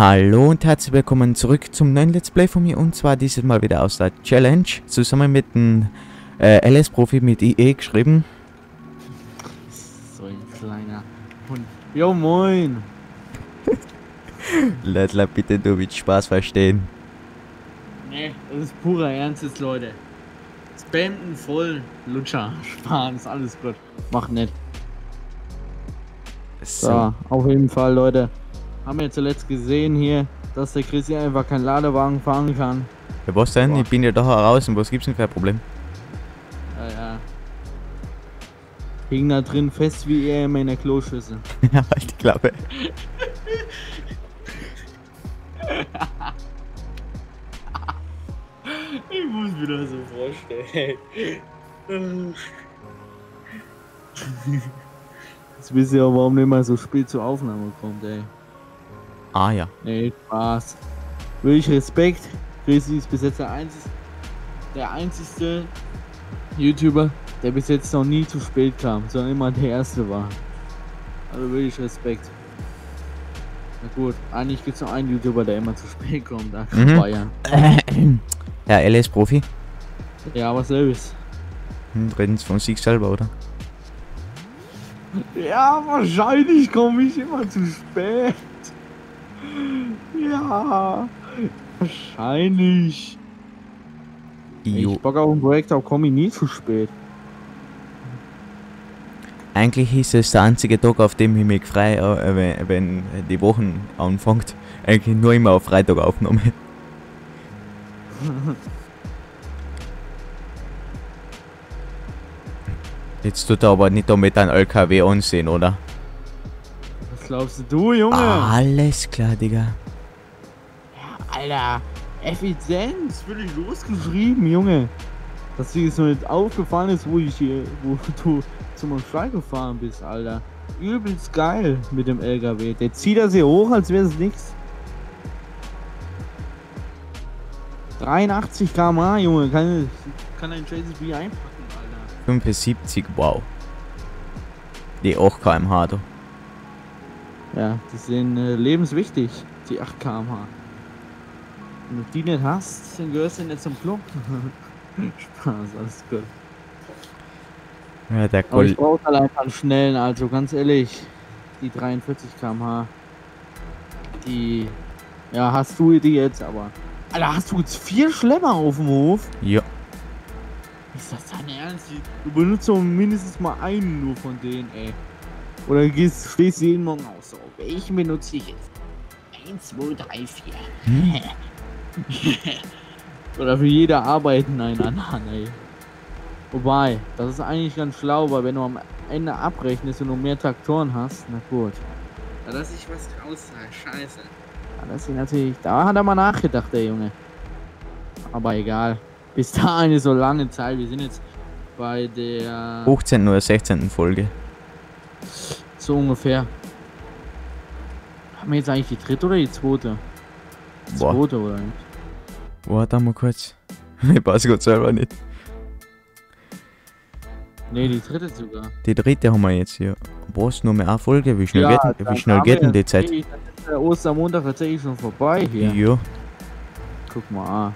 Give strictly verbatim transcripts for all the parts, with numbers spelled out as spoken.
Hallo und herzlich willkommen zurück zum neuen Let's Play von mir, und zwar dieses Mal wieder aus der Challenge, zusammen mit dem äh, L S-Profi mit I E geschrieben. So ein kleiner Hund. Jo moin! Leute, bitte nur mit Spaß verstehen. Nee, das ist purer Ernst jetzt, Leute. Spenden voll, Lutscher, sparen, ist alles gut. Mach nett. So. So, auf jeden Fall, Leute. Haben wir zuletzt gesehen hier, dass der Chrissy einfach keinen Ladewagen fahren kann. Ja, was denn? Boah. Ich bin ja doch draußen. Was gibt's denn für ein Problem? Ja, ja. Hing da drin fest wie er immer in der Kloschüssel. Ja, halt die Klappe. Ich muss mir das so vorstellen. Jetzt wisst ihr auch, warum nicht mal so spät zur Aufnahme kommt, ey. Ah ja. Nee, Spaß. Wirklich Respekt. Chrissy ist bis jetzt der einzige, der einzige YouTuber, der bis jetzt noch nie zu spät kam, sondern immer der erste war. Also wirklich Respekt. Na gut, eigentlich gibt es noch einen YouTuber, der immer zu spät kommt, da kann Bayern. Ja, L S-Profi. Ja, was selbst. Hm, reden Sie von sich selber, oder? Ja, wahrscheinlich komme ich immer zu spät. Ja, wahrscheinlich. Jo. Ich bock auf ein Projekt, aber komme ich nie zu spät. Eigentlich ist es der einzige Tag, auf dem ich mich frei, äh, wenn, wenn die Wochen anfängt, eigentlich nur immer auf Freitag aufgenommen. Jetzt tut er aber nicht damit ein L K W ansehen, oder? Glaubst du, Junge? Ah, alles klar, Digga. Ja, Alter, Effizienz, würde ich losgeschrieben, Junge. Dass dir jetzt noch nicht aufgefallen ist, wo ich hier, wo du zum Stall gefahren bist, Alter. Übelst geil mit dem L K W. Der zieht das hier hoch, als wäre es nichts. dreiundachtzig Kilometer pro Stunde, Junge. Kann, kann ein J C B einpacken, Alter. fünfundsiebzig, wow. Die acht Kilometer pro Stunde, du. Ja, die sind äh, lebenswichtig, die acht Kilometer pro Stunde. Wenn du die nicht hast, dann gehörst du nicht zum Club. Spaß, alles gut. Ja, der Koll. Ich brauche allein einen schnellen, also ganz ehrlich, die dreiundvierzig Kilometer pro Stunde. Die. Ja, hast du die jetzt, aber. Alter, hast du jetzt vier Schlepper auf dem Hof? Ja. Ist das dein Ernst? Du benutzt doch mindestens mal einen nur von denen, ey. Oder gehst, stehst du jeden Morgen aus? So, welchen benutze ich jetzt? eins, zwei, drei, vier. Oder für jeder arbeiten einen anderen, ey. Wobei, das ist eigentlich ganz schlau, weil wenn du am Ende abrechnest und du mehr Traktoren hast, na gut. Da lass ich was raus, scheiße. Da lass ich natürlich, da hat er mal nachgedacht, der Junge. Aber egal. Bis da eine so lange Zeit, wir sind jetzt bei der fünfzehnten oder sechzehnten Folge. So ungefähr. Haben wir jetzt eigentlich die dritte oder die zweite? Die Boah. zweite oder nicht? Warte mal kurz. Ich weiß Gott selber nicht. Ne, die dritte sogar. Die dritte haben wir jetzt hier. Brauchst du noch mehr eine Folge? Wie schnell ja, geht, wie schnell geht denn die Zeit? Dann ist der Ostermontag tatsächlich schon vorbei hier. Ja. Guck mal an.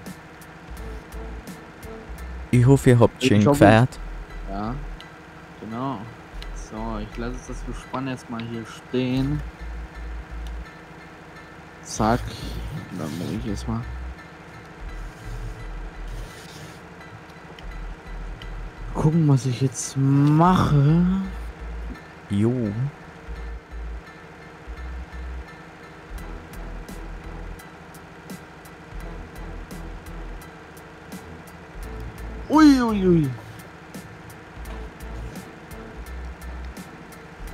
Ich hoffe, ihr habt schön gefeiert. Ja, genau. So, ich lasse das Gespann jetzt mal hier stehen. Zack. Dann muss ich jetzt mal. Gucken, was ich jetzt mache. Jo. Uiuiui. Ui, ui.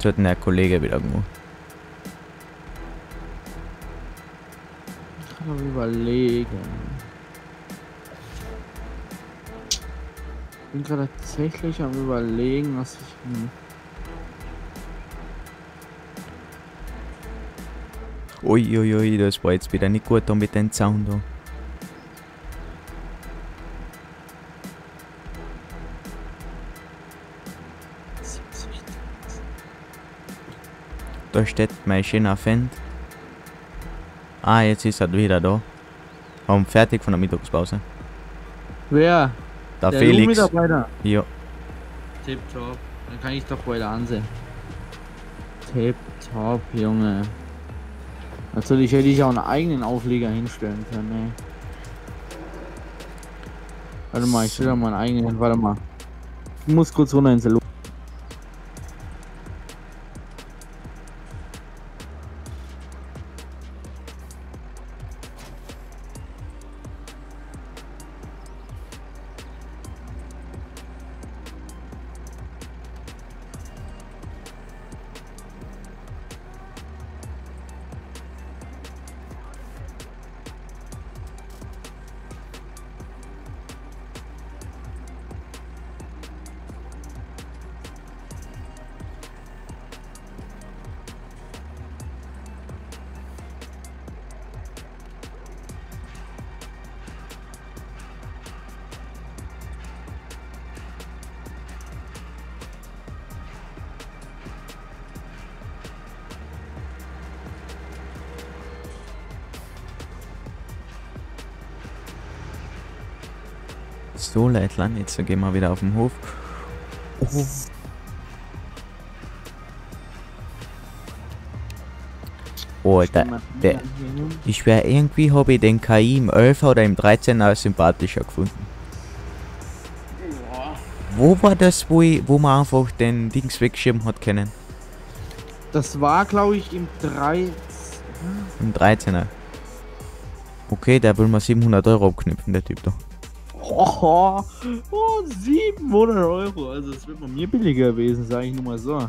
Hat der Kollege wieder gemacht. Ich kann mal überlegen. Ich bin gerade tatsächlich am Überlegen, was ich. Hm. Uiuiui, ui, das war jetzt wieder nicht gut da mit dem Zaun da. Da steht mein schöner Fendt. Ah, jetzt ist er wieder da. Und fertig von der Mittagspause. Wer? Der, der Felix. Ja. Tipptopp. Dann kann ich doch weiter ansehen. Tipptopp, Junge. Natürlich hätte ich auch einen eigenen Aufleger hinstellen können. Ey. Warte mal, ich will da mal einen eigenen hin. Warte mal. Ich muss kurz runter ins Salon. So, Leitlein, jetzt gehen wir wieder auf den Hof. Oh. Oh, der, der, ich wäre irgendwie, habe ich den K I im elfer oder im dreizehner sympathischer gefunden. Ja. Wo war das, wo, ich, wo man einfach den Dings weggeschirmt hat können? Das war, glaube ich, im dreizehner. Im dreizehner. Okay, da will man siebenhundert Euro abknüpfen, der Typ da. Oh, oh, siebenhundert Euro, also das wird bei mir billiger gewesen, sage ich nur mal so.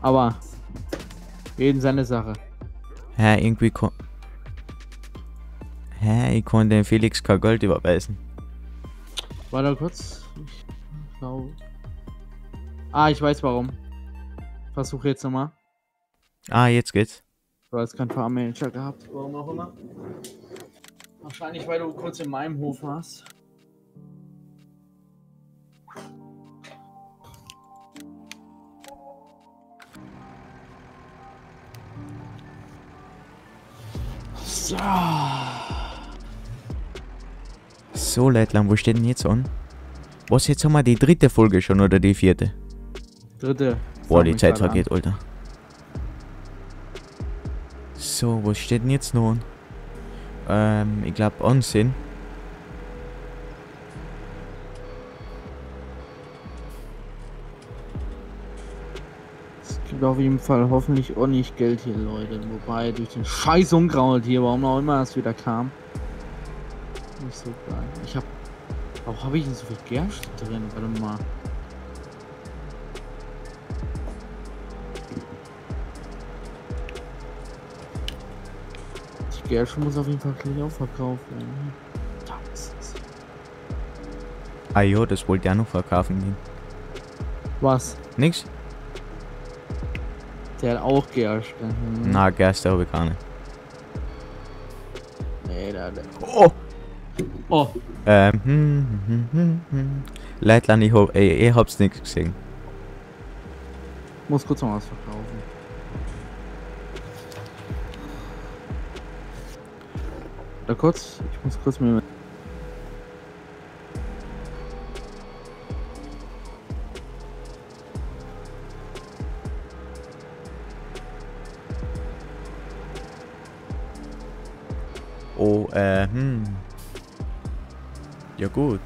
Aber jeden seine Sache. Hä, irgendwie kon... Hä, ich konnte dem Felix kein Gold überweisen. Warte kurz. Ich glaub... Ah, ich weiß warum. Versuche jetzt nochmal. Ah, jetzt geht's. Du hast keinen Farmmanager gehabt, warum auch immer. Wahrscheinlich, weil du kurz in meinem Hof warst. So. So, Leitlang, wo steht denn jetzt an? Was, jetzt haben wir die dritte Folge schon oder die vierte? Dritte. Boah, die Zeit vergeht, Alter. So, was steht denn jetzt noch an? Ähm, ich glaube Unsinn. Es gibt auf jeden Fall hoffentlich auch nicht Geld hier, Leute. Wobei durch den Scheiß Unkraut hier, warum auch immer das wieder kam. Nicht so geil. Ich hab. Warum habe ich denn so viel Gerste drin? Warte mal. Gerste muss auf jeden Fall gleich auch verkauft werden. Ah jo, das wollte ja noch verkaufen gehen. Was? Nix? Der hat auch Gerste. Mhm. Na, Gerste habe ich gar nicht. Nee, da, da. Oh! Oh! Ähm, hm, hm, hm, hm. Leitland, ich, hab, ich, ich hab's nix gesehen. Muss kurz noch was verkaufen. Da kurz, ich muss kurz mit. Oh, äh, hm. Ja gut.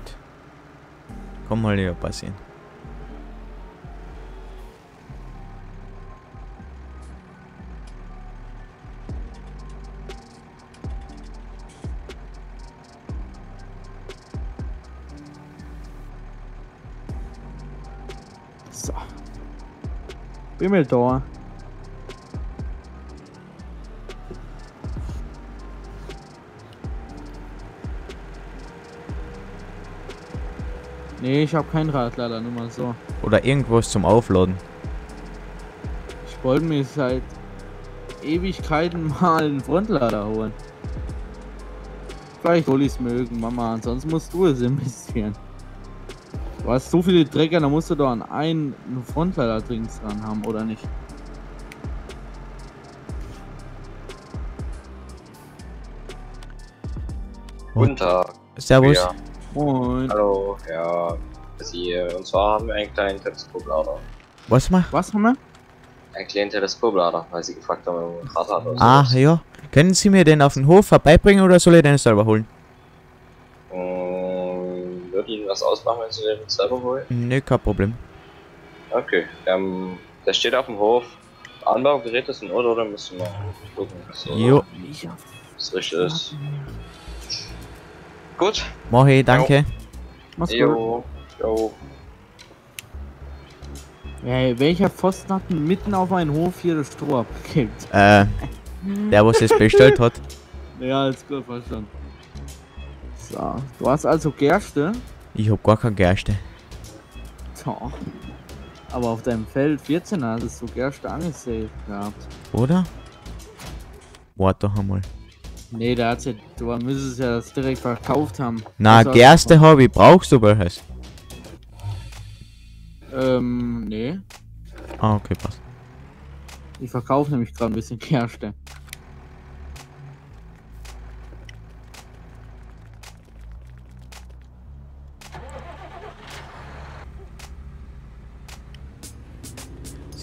Komm mal hier passieren. Bimmeldor. Nee, ich habe kein Rad leider, nur mal so. Oder irgendwas zum Aufladen. Ich wollte mir seit Ewigkeiten mal einen Frontlader holen. Vielleicht hol ich's mögen, Mama, ansonsten musst du es investieren. Du hast so viele Drecker, da musst du doch an einen Frontlader dringend dran haben, oder nicht? Guten Tag. Servus. Ja. Moin. Hallo, ja. Hier. Und zwar haben wir einen kleinen Teleskoplader. Was mal? Was haben wir? Einen kleinen Teleskoplader, weil sie gefragt haben, ob wir einen Rad hat oder so. Ah, ja. Können Sie mir den auf den Hof vorbeibringen oder soll ich den selber holen? Hm, würde Ihnen was ausmachen, wenn Sie den selber holen? Ne, kein Problem. Okay, ähm, der steht auf dem Hof. Anbaugeräte sind oder, oder müssen wir gucken. So, jo. Das richtig ist. Gut. Mohi, danke. Mach's gut. Jo. Hey, welcher Pfosten hat mitten auf meinen Hof hier das Stroh abgekippt? Äh, der, was es bestellt hat. Ja, ist gut, verstanden. So, du hast also Gerste? Ich hab gar keine Gerste. So. Aber auf deinem Feld vierzehn hattest du Gerste angesät gehabt. Oder? Warte doch einmal. Nee, da hat's ja, du müsstest ja das direkt verkauft haben. Na, Gerste habe ich, brauchst du welches? Ähm, nee. Ah, okay, passt. Ich verkaufe nämlich gerade ein bisschen Gerste.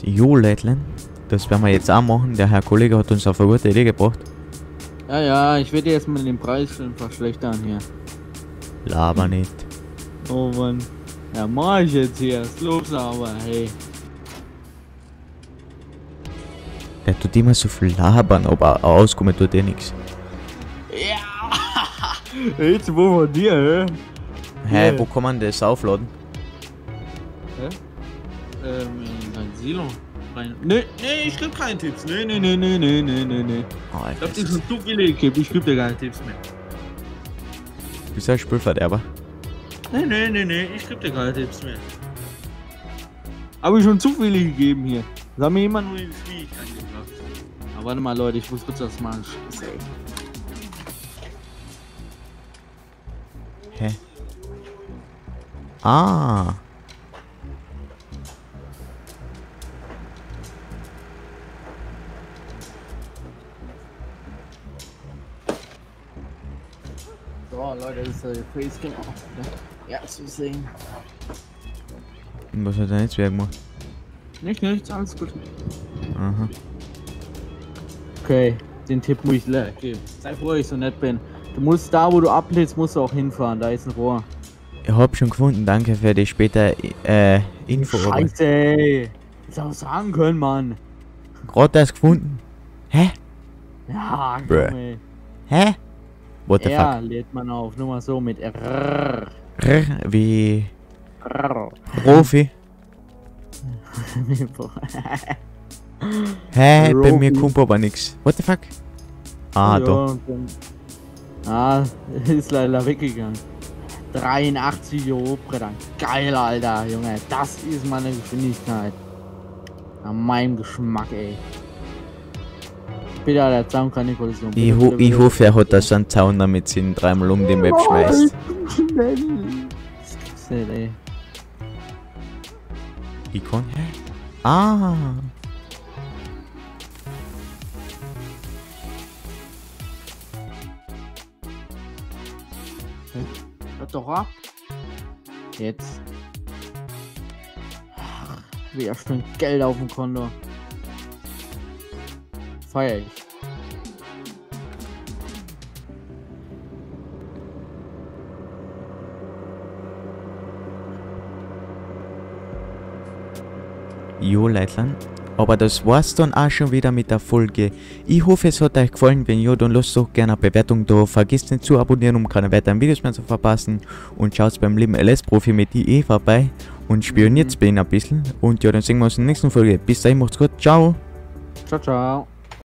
Jo, Leitlein. Das werden wir jetzt auch machen. Der Herr Kollege hat uns auf eine gute Idee gebracht. Ja, ja, ich werde jetzt mal den Preis schon verschlechtern hier. Laber nicht. Oh Mann. Ja, mach ich jetzt hier, ist los aber, hey. Der tut immer so viel labern, aber auskommen tut er nichts. Ja! Jetzt wo von dir, hä? Hä, hey, wo kann man das aufladen? Hä? Ähm, in dein Silo. Rein. Nee, nee, ich geb keine Tipps. Nee, nee, nee, nee, nee, nee, nee, nee. Oh, ich hab dir schon zu viele gekippt, ich geb dir keine Tipps mehr. Du bist ein Spielverderber. Nee, nee, nee, nee, ich geb dir keine Tipps mehr. Habe ich schon zu viele gegeben hier. Das haben mir immer nur in Schwierigkeiten gebracht. Aber warte mal, Leute, ich muss kurz das machen. Scheiße. Hä? Ah. So, Leute, das ist der ChrisiGaming. Ja, zu sehen. Was hat dein Netzwerk gemacht? Nicht, nichts, alles gut. Aha. Okay, den Tipp muss ich leer geben. Sei froh, ich so nett bin. Du musst da, wo du ablädst, musst du auch hinfahren. Da ist ein Rohr. Ich hab schon gefunden, danke für die später äh, Info. Scheiße, ey. Hättest auch sagen können, Mann. Gerade das gefunden. Hä? Ja, komm, ey. Hä? What the ja, fuck? Lädt man auf, nur mal so mit R. R wie R. Profi. Hä, bei mir kommt aber nix. What the fuck? Ah, ja, doch. Ah, ist leider weggegangen. dreiundachtzig Euro dann. Geil, Alter, Junge. Das ist meine Geschwindigkeit. An meinem Geschmack, ey. Bitte, der Zaun kann nicht Kollision. Ich, ho ich hoffe, er hat da so einen Zaun, damit sie ihn dreimal um den Web schmeißt. Das gibt's nicht, ey. Ich kann. Ah! Hört doch ab! Jetzt. Ach, wieder schön Geld auf dem Konto. Feier ich. Jo, Leitlein. Aber das war's dann auch schon wieder mit der Folge. Ich hoffe, es hat euch gefallen. Wenn ja, dann lasst doch gerne eine Bewertung da. Vergesst nicht zu abonnieren, um keine weiteren Videos mehr zu verpassen. Und schaut beim lieben L S-Profi mit I E vorbei. Und spioniert bei ihnen ein bisschen. Und ja, dann sehen wir uns in der nächsten Folge. Bis dahin, macht's gut. Ciao. Ciao, ciao.